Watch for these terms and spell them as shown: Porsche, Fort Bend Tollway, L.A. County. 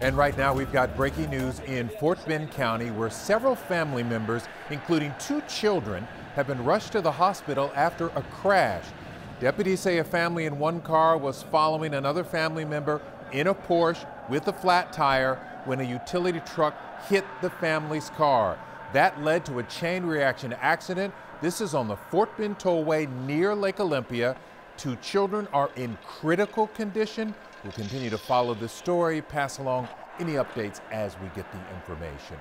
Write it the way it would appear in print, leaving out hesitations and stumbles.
And right now we've got breaking news in Fort Bend County, where several family members, including two children, have been rushed to the hospital after a crash. Deputies say a family in one car was following another family member in a Porsche with a flat tire when a utility truck hit the family's car. That led to a chain reaction accident. This is on the Fort Bend Tollway near Lake Olympia. Two children are in critical condition. We'll continue to follow this story, pass along any updates as we get the information.